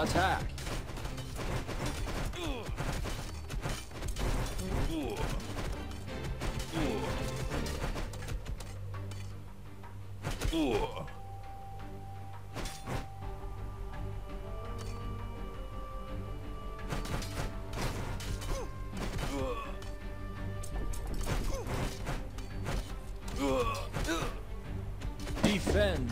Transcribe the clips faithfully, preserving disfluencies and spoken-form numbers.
Attack! Defend!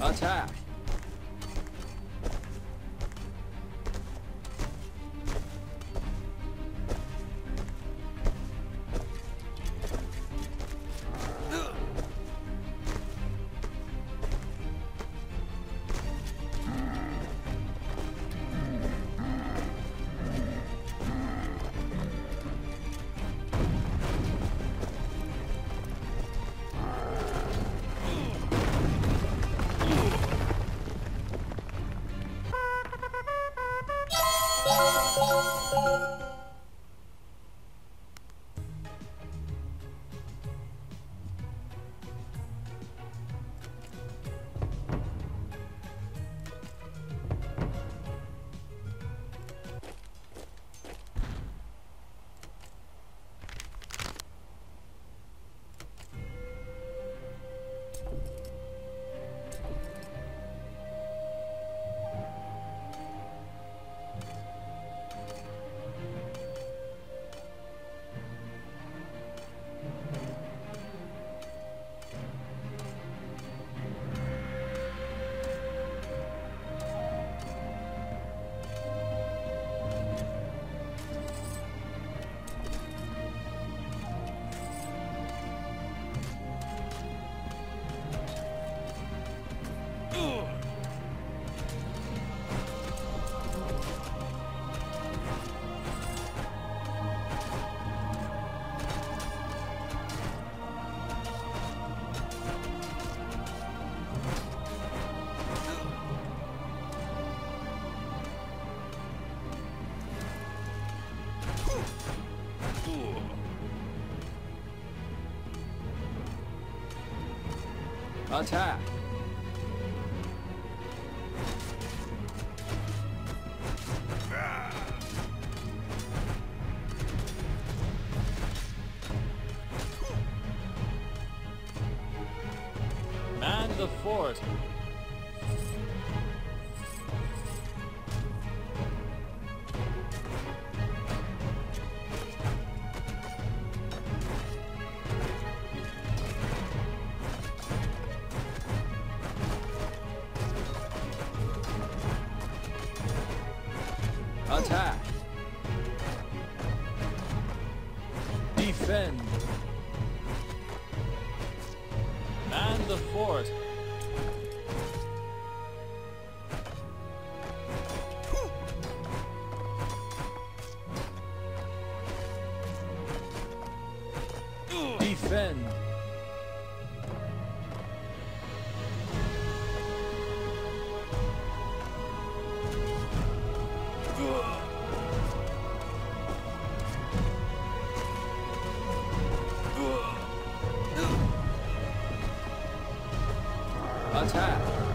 Attack! Attack! Man the fort! Attack! Defend! Man the fort! Defend! Attack!